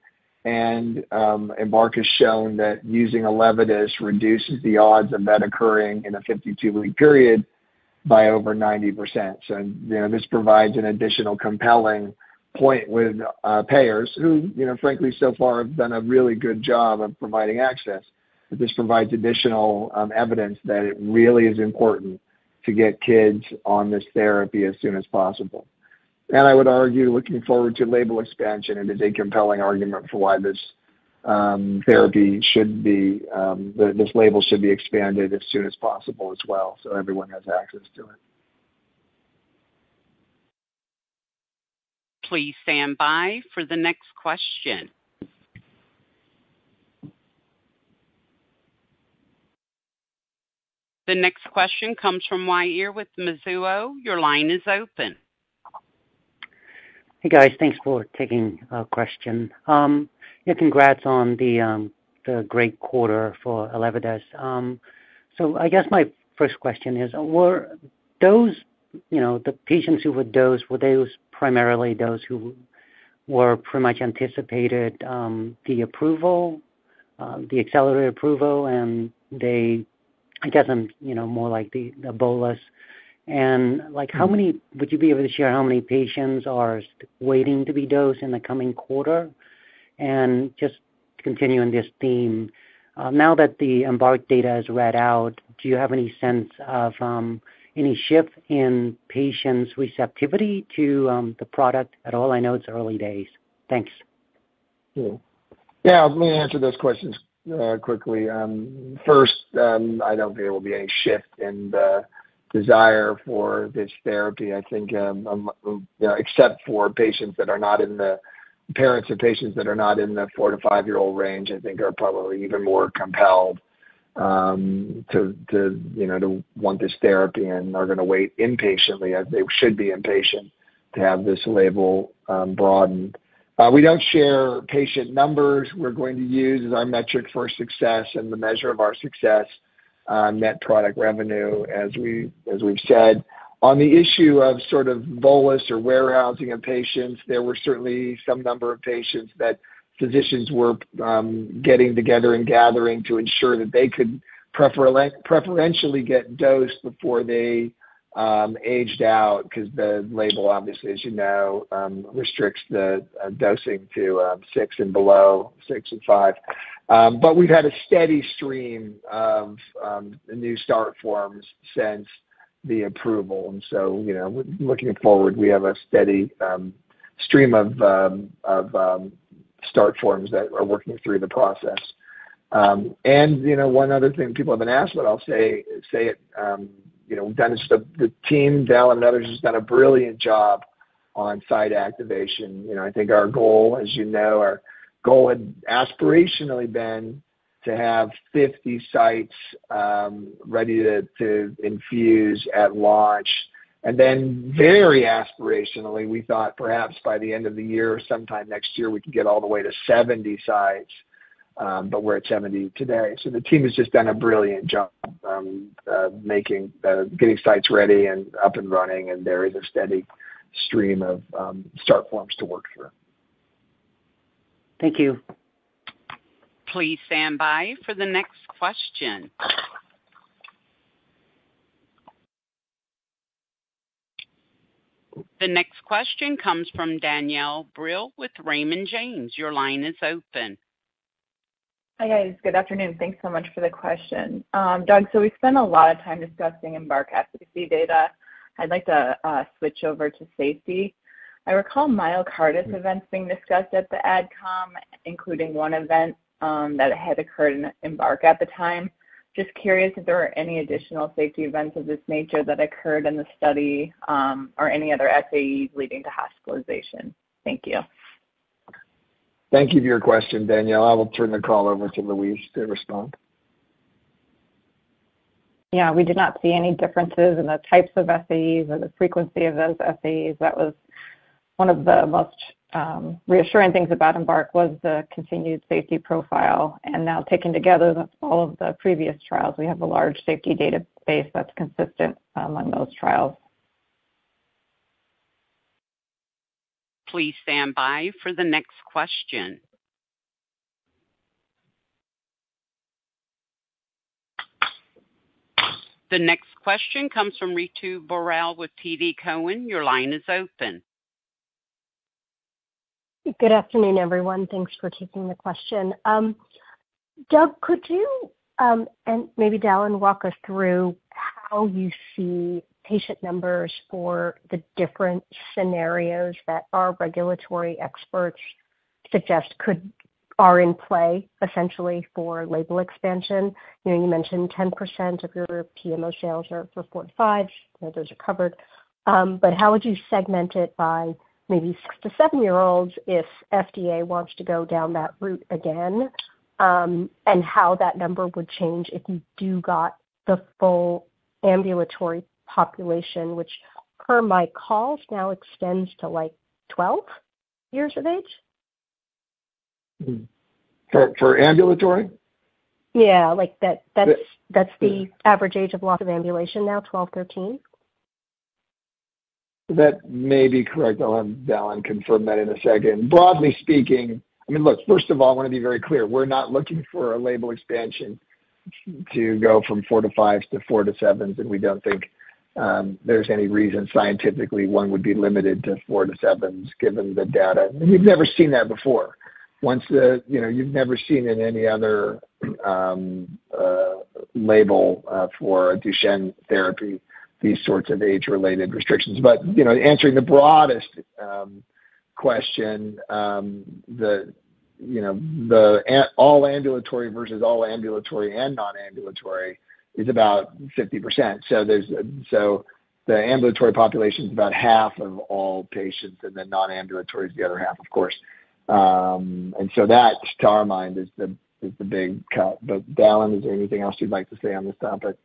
And EMBARK has shown that using Elevidys reduces the odds of that occurring in a 52-week period by over 90%. So, you know, this provides an additional compelling point with payers who, you know, frankly, so far have done a really good job of providing access. But this provides additional evidence that it really is important to get kids on this therapy as soon as possible. And I would argue, looking forward to label expansion, it is a compelling argument for why this therapy should be, this label should be expanded as soon as possible as well, so everyone has access to it. Please stand by for the next question. The next question comes from Yair with Mizuho. Your line is open. Hey guys, thanks for taking a question. Yeah, congrats on the great quarter for Elevidys. So I guess my first question is, were those, you know, the patients who were those primarily those who were pretty much anticipated the approval, the accelerated approval, and they, I guess I'm, you know, more like the bolus. And like, how many, would you be able to share how many patients are waiting to be dosed in the coming quarter? And just continuing this theme, now that the EMBARK data is read out, do you have any sense of any shift in patients' receptivity to the product at all? I know it's early days. Thanks. Cool. Yeah, let me answer those questions quickly. First, I don't think there will be any shift in the desire for this therapy. I think, you know, except for patients that are not in the parents of patients that are not in the 4 to 5 year old range, I think are probably even more compelled to you know, to want this therapy and are going to wait impatiently, as they should be impatient, to have this label broadened. We don't share patient numbers. We're going to use as our metric for success and the measure of our success, net product revenue, as we've said. On the issue of sort of bolus or warehousing of patients, there were certainly some number of patients that physicians were getting together and gathering to ensure that they could preferentially get dosed before they aged out, because the label, obviously, as you know, restricts the dosing to 6 and below, 6 and 5. But we've had a steady stream of new start forms since the approval. And so, you know, looking forward, we have a steady stream of start forms that are working through the process. And, you know, one other thing people have been asked, but I'll say it, you know, Dennis, the team, Dallin and others, has done a brilliant job on site activation. You know, I think our goal, as you know, our goal had aspirationally been to have 50 sites ready to infuse at launch. And then very aspirationally, we thought perhaps by the end of the year or sometime next year, we could get all the way to 70 sites. But we're at 70 today. So the team has just done a brilliant job getting sites ready and up and running, and there is a steady stream of start forms to work through. Thank you. Please stand by for the next question. The next question comes from Danielle Brill with Raymond James. Your line is open. Hi guys, good afternoon. Thanks so much for the question. Doug, so we spent a lot of time discussing EMBARK efficacy data. I'd like to switch over to safety. I recall myocarditis events being discussed at the AdCom, including one event that had occurred in EMBARK at the time. Just curious if there were any additional safety events of this nature that occurred in the study or any other SAEs leading to hospitalization. Thank you. Thank you for your question, Danielle. I will turn the call over to Louise to respond. Yeah, we did not see any differences in the types of SAEs or the frequency of those SAEs. That was one of the most reassuring things about EMBARK was the continued safety profile, and now taken together with all of the previous trials, we have a large safety database that's consistent among those trials. Please stand by for the next question. The next question comes from Ritu Borrell with TD Cowen. Your line is open. Good afternoon, everyone. Thanks for taking the question. Doug, could you and maybe Dallin walk us through how you see patient numbers for the different scenarios that our regulatory experts suggest are in play, essentially, for label expansion? You know, you mentioned 10% of your PMO sales are for 4 to 5. You know, those are covered. But how would you segment it by maybe 6 to 7-year-olds if FDA wants to go down that route again, and how that number would change if you do got the full ambulatory population, which per my calls now extends to like 12 years of age? For ambulatory? Yeah, like that's the average age of loss of ambulation now, 12, 13. That may be correct. I'll have Dallin confirm that in a second. Broadly speaking, I mean, look, first of all, I want to be very clear. We're not looking for a label expansion to go from 4 to 5s to 4 to 7s, and we don't think there's any reason scientifically one would be limited to 4 to 7s given the data. And you've never seen that before. Once you've never seen in any other label for a Duchenne therapy these sorts of age-related restrictions. But, you know, answering the broadest question, the all ambulatory versus all ambulatory and non-ambulatory is about 50%. So the ambulatory population is about half of all patients, and then non-ambulatory is the other half, of course. And so that, to our mind, is the big cut. But Dallin, is there anything else you'd like to say on this topic?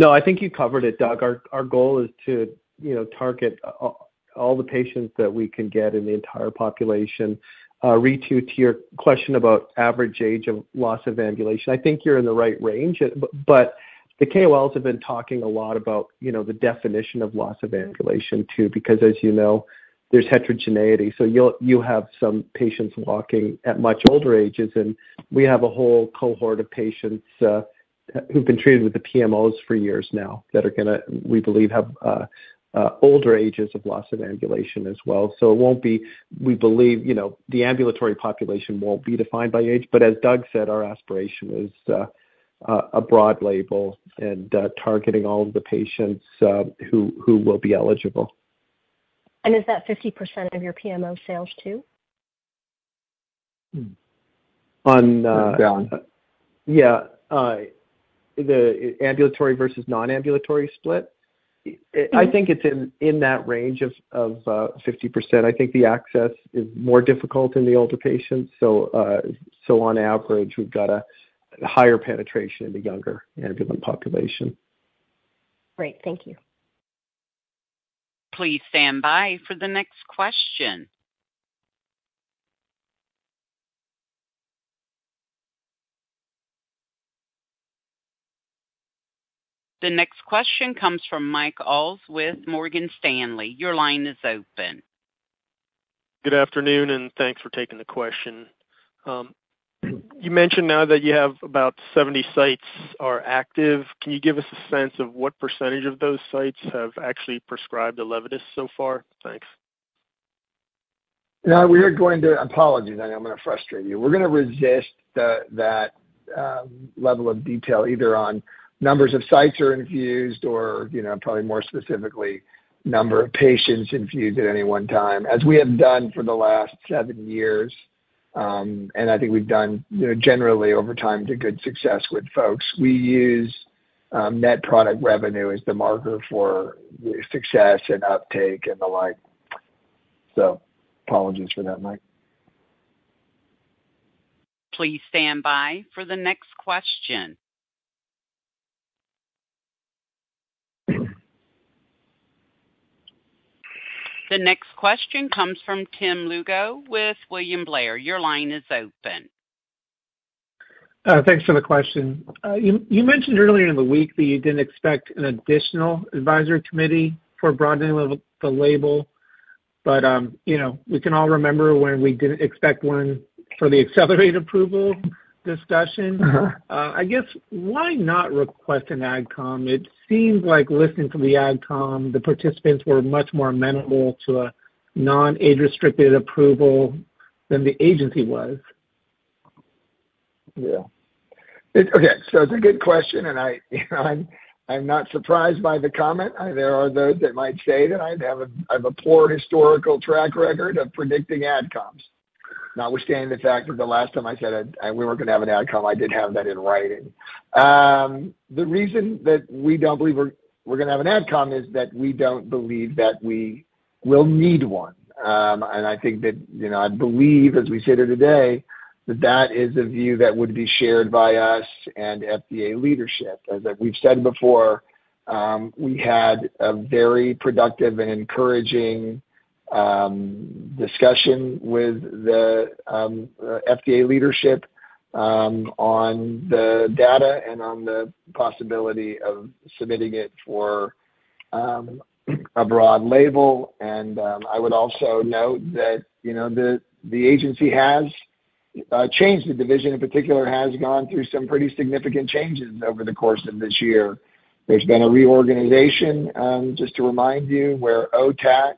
No, I think you covered it, Doug. Our goal is to, you know, target all the patients that we can get in the entire population. Ritu, to your question about average age of loss of ambulation, I think you're in the right range, but the KOLs have been talking a lot about, you know, the definition of loss of ambulation too, because as you know, there's heterogeneity. So you have some patients walking at much older ages, and we have a whole cohort of patients who've been treated with the PMOs for years now that are going to, we believe, have older ages of loss of ambulation as well. So it won't be, we believe, you know, the ambulatory population won't be defined by age. But as Doug said, our aspiration is a broad label and targeting all of the patients who will be eligible. And is that 50% of your PMO sales too? On yeah. The ambulatory versus non-ambulatory split, I think it's in that range of 50%. I think the access is more difficult in the older patients, so on average, we've got a higher penetration in the younger ambulant population. Great, thank you. Please stand by for the next question. The next question comes from Mike Alls with Morgan Stanley. Your line is open. Good afternoon, and thanks for taking the question. You mentioned now that you have about 70 sites are active. Can you give us a sense of what percentage of those sites have actually prescribed Elevidys so far? Thanks. Now, we are going to, apologies, I'm going to frustrate you. We're going to resist that level of detail either on numbers of sites are infused or, you know, probably more specifically, number of patients infused at any one time. As we have done for the last 7 years, And I think we've done, generally over time to good success with folks. We use net product revenue as the marker for success and uptake and the like. So apologies for that, Mike. Please stand by for the next question. The next question comes from Tim Lugo with William Blair. Your line is open. Thanks for the question. You mentioned earlier in the week that you didn't expect an additional advisory committee for broadening the label, but we can all remember when we didn't expect one for the accelerated approval discussion. I guess why not request an AdCom? It seems like listening to the AdCom, the participants were much more amenable to a non-age-restricted approval than the agency was. Yeah. Okay, so it's a good question, and I'm not surprised by the comment. There are those that might say that I have a poor historical track record of predicting AdComs. Notwithstanding the fact that the last time I said we weren't going to have an outcome, I did have that in writing. The reason that we don't believe we're going to have an outcome is that we don't believe that we will need one. And I think that, I believe, as we sit here today, that that is a view that would be shared by us and FDA leadership. As we've said before, we had a very productive and encouraging discussion with the FDA leadership on the data and on the possibility of submitting it for a broad label. And I would also note that, the agency has changed. The division in particular has gone through some pretty significant changes over the course of this year. There's been a reorganization, just to remind you, where OTAT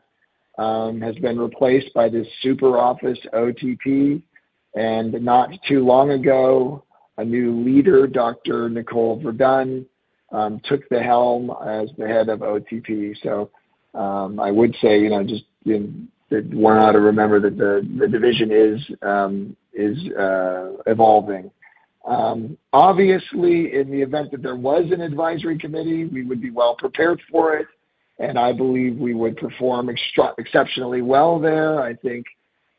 has been replaced by this super office OTP, and not too long ago, a new leader, Dr. Nicole Verdun, took the helm as the head of OTP. So I would say, that one ought to remember that the division is evolving. Obviously, in the event that there was an advisory committee, we would be well prepared for it. And I believe we would perform exceptionally well there. I think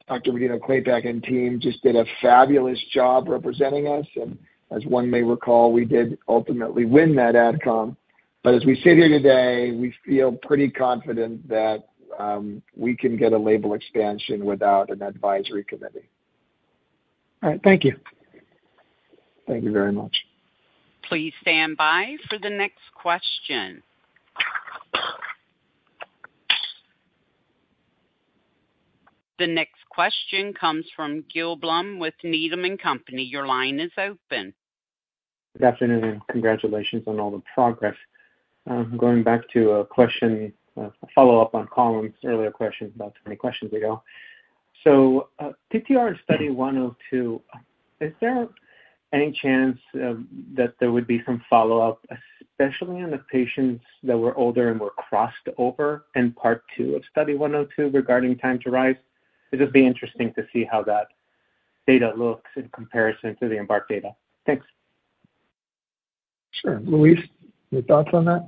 Dr. Rodino-Claypak and team just did a fabulous job representing us. And as one may recall, we did ultimately win that AdCom. But as we sit here today, we feel pretty confident that we can get a label expansion without an advisory committee. All right. Thank you. Thank you very much. Please stand by for the next question. The next question comes from Gil Blum with Needham & Company. Your line is open. Good afternoon, and congratulations on all the progress. Going back to a question, a follow-up on Colin's earlier question about 20 questions ago. So TTR Study 102, is there any chance that there would be some follow-up, especially on the patients that were older and were crossed over in Part 2 of Study 102 regarding time to rise? It'd just be interesting to see how that data looks in comparison to the EMBARK data. Thanks. Sure. Louise, your thoughts on that?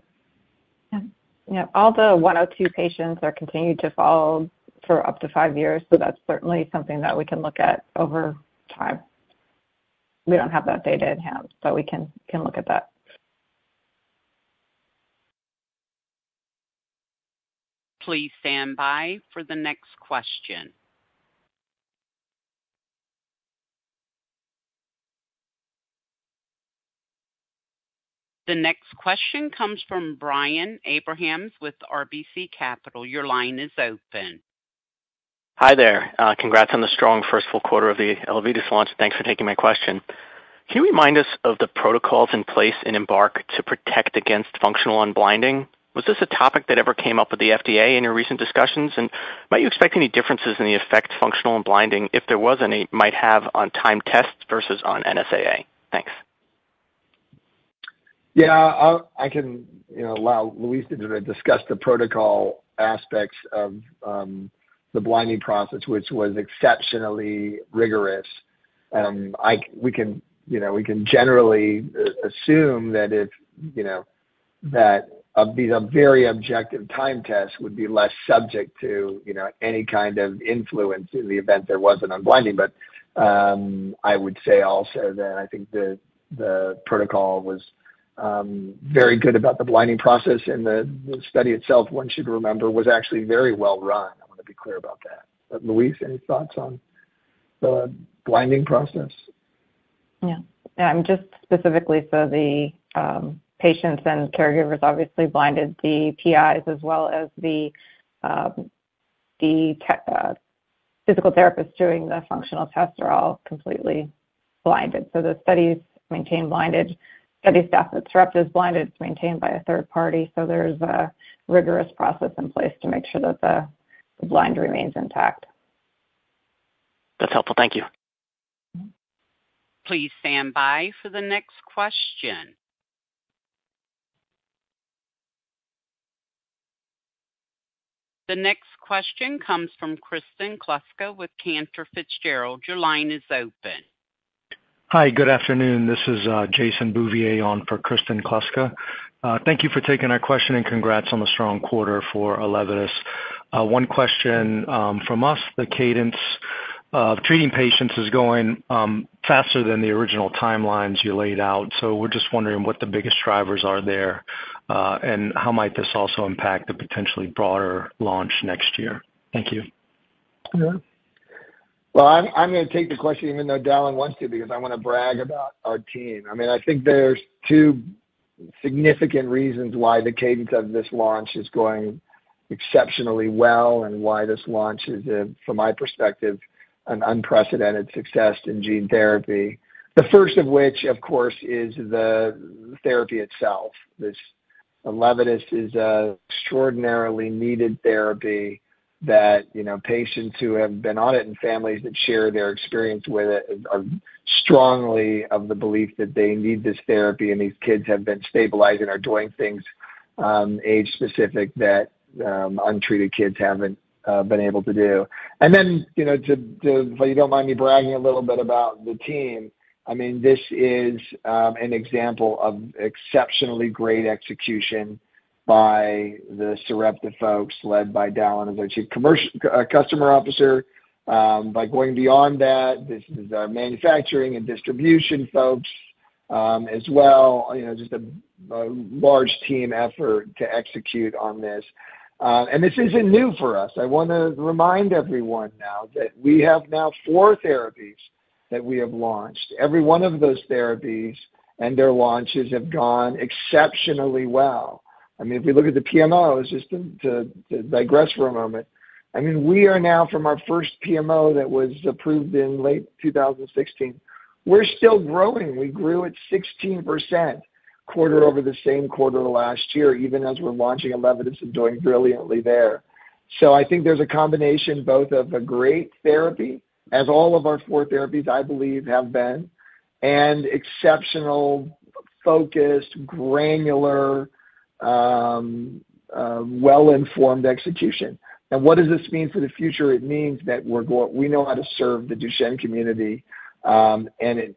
Yeah. All the 102 patients are continued to follow for up to 5 years, so that's certainly something that we can look at over time. We don't have that data in hand, so we can look at that. Please stand by for the next question. The next question comes from Brian Abrahams with RBC Capital. Your line is open. Hi there. Congrats on the strong first full quarter of the Elevidys launch. Thanks for taking my question. Can you remind us of the protocols in place in EMBARK to protect against functional unblinding? Was this a topic that ever came up with the FDA in your recent discussions? And might you expect any differences in the effect functional unblinding, if there was any, might have on time tests versus on NSAA? Thanks. Yeah, I can allow Louise to discuss the protocol aspects of the blinding process, which was exceptionally rigorous. We can generally assume that these very objective time tests would be less subject to any kind of influence in the event there was an unblinding. But I would say also that I think the protocol was very good about the blinding process, and the study itself, one should remember, was actually very well run. I want to be clear about that. But Louise, any thoughts on the blinding process? Yeah, I'm just specifically, so the patients and caregivers obviously blinded the PIs as well as the physical therapists doing the functional tests are all completely blinded. So the studies maintained blinded. Study staff at Sarepta is blinded. It's maintained by a third party. So there's a rigorous process in place to make sure that the blind remains intact. That's helpful. Thank you. Please stand by for the next question. The next question comes from Kristen Kluska with Cantor Fitzgerald. Your line is open. Hi, good afternoon. This is Jason Bouvier on for Kristen Kluska. Thank you for taking our question and congrats on the strong quarter for Elevidys. One question from us. The cadence of treating patients is going faster than the original timelines you laid out. So we're just wondering what the biggest drivers are there and how might this also impact the potentially broader launch next year? Thank you. Yeah. Well, I'm going to take the question even though Dallin wants to, because I want to brag about our team. I mean, I think there's two significant reasons why the cadence of this launch is going exceptionally well and why this launch is, from my perspective, an unprecedented success in gene therapy. The first of which, of course, is the therapy itself. This Elevidys is an extraordinarily needed therapy that, patients who have been on it and families that share their experience with it are strongly of the belief that they need this therapy, and these kids have been stabilized and are doing things age-specific that untreated kids haven't been able to do. And then, if you don't mind me bragging a little bit about the team, I mean, this is an example of exceptionally great execution by the Sarepta folks, led by Dallin as our Chief Customer Officer. By going beyond that, this is our manufacturing and distribution folks as well. Just a large team effort to execute on this. And this isn't new for us. I want to remind everyone now that we have now 4 therapies that we have launched. Every one of those therapies and their launches have gone exceptionally well. I mean, if we look at the PMOs, just to digress for a moment, I mean, we are now, from our first PMO that was approved in late 2016, we're still growing. We grew at 16%. Quarter over the same quarter last year, even as we're launching Elevidys and doing brilliantly there. So I think there's a combination both of a great therapy, as all of our 4 therapies, I believe, have been, and exceptional, focused, granular, well-informed execution. And what does this mean for the future? It means that we know how to serve the Duchenne community. One of the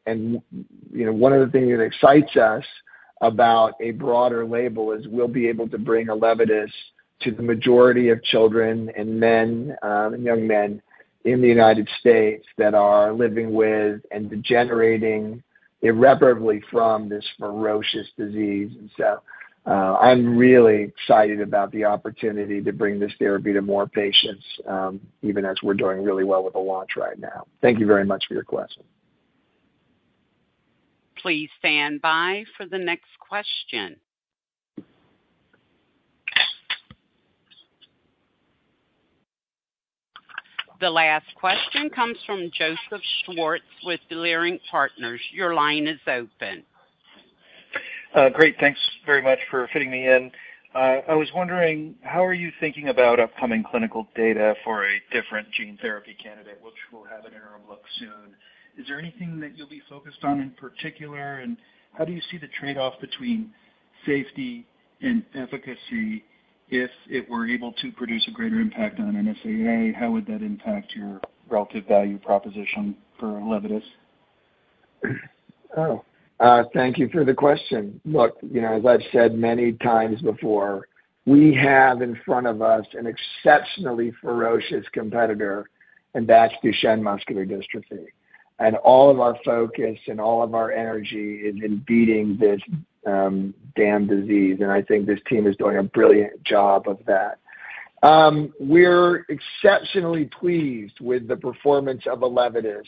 things that excites us about a broader label is we'll be able to bring Elevidys to the majority of children and men and young men in the United States that are living with and degenerating irreparably from this ferocious disease. And so I'm really excited about the opportunity to bring this therapy to more patients, even as we're doing really well with the launch right now. Thank you very much for your question. Please stand by for the next question. The last question comes from Joseph Schwartz with Leerink Partners. Your line is open. Great. Thanks very much for fitting me in. I was wondering, how are you thinking about upcoming clinical data for a different gene therapy candidate, which will have an interim look soon? Is there anything that you'll be focused on in particular, and how do you see the trade-off between safety and efficacy if it were able to produce a greater impact on NSAA, how would that impact your relative value proposition for Elevidys? Oh, thank you for the question. Look, you know, as I've said many times before, we have in front of us an exceptionally ferocious competitor, and that's Duchenne muscular dystrophy. And all of our focus and all of our energy is in beating this damn disease, and I think this team is doing a brilliant job of that. We're exceptionally pleased with the performance of Elevidys.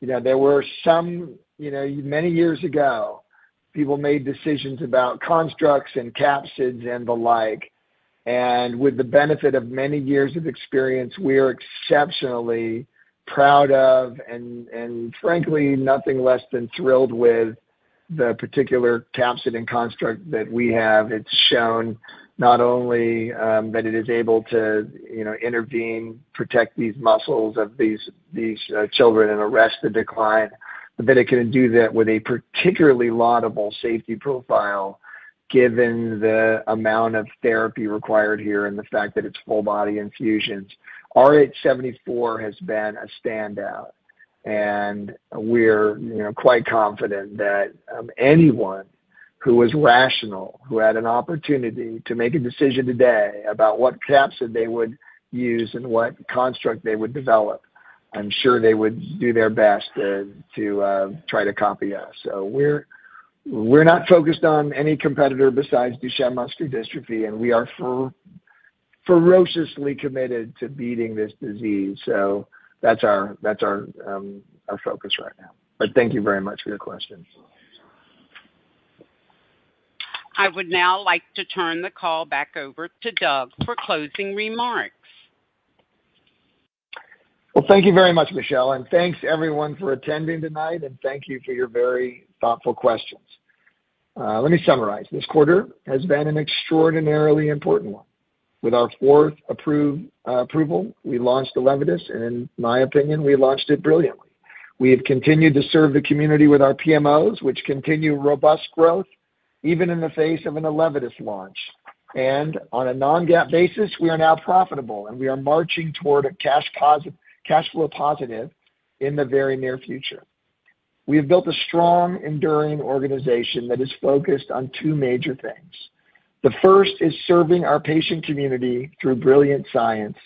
You know, there were some, you know, many years ago, people made decisions about constructs and capsids and the like. And with the benefit of many years of experience, we are exceptionally proud of and frankly, nothing less than thrilled with the particular capsid and construct that we have. It's shown not only that it is able to, you know, intervene, protect these muscles of these children and arrest the decline, but that it can do that with a particularly laudable safety profile given the amount of therapy required here and the fact that it's full body infusions. RH74 has been a standout, and we're, you know, quite confident that anyone who was rational, who had an opportunity to make a decision today about what capsid they would use and what construct they would develop, I'm sure they would do their best to try to copy us. So we're not focused on any competitor besides Duchenne muscular dystrophy, and we are ferociously committed to beating this disease. So that's our focus right now. But thank you very much for your questions. I would now like to turn the call back over to Doug for closing remarks. Well, thank you very much, Michelle, and thanks everyone for attending tonight, and thank you for your very thoughtful questions. Let me summarize. This quarter has been an extraordinarily important one. With our fourth approval, we launched Elevidys, and in my opinion, we launched it brilliantly. We have continued to serve the community with our PMOs, which continue robust growth, even in the face of an Elevidys launch. And on a non-GAAP basis, we are now profitable, and we are marching toward a cash flow positive in the very near future. We have built a strong, enduring organization that is focused on two major things. The first is serving our patient community through brilliant science,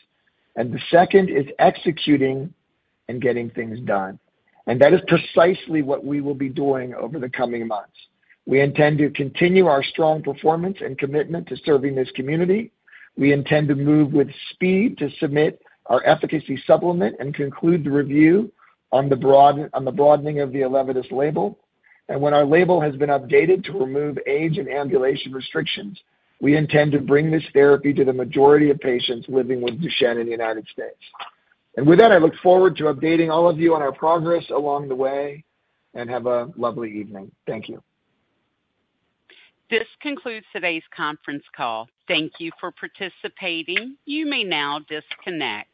and the second is executing and getting things done. And that is precisely what we will be doing over the coming months. We intend to continue our strong performance and commitment to serving this community. We intend to move with speed to submit our efficacy supplement and conclude the review on the broadening of the Elevidys label. And when our label has been updated to remove age and ambulation restrictions, we intend to bring this therapy to the majority of patients living with Duchenne in the United States. And with that, I look forward to updating all of you on our progress along the way, and have a lovely evening. Thank you. This concludes today's conference call. Thank you for participating. You may now disconnect.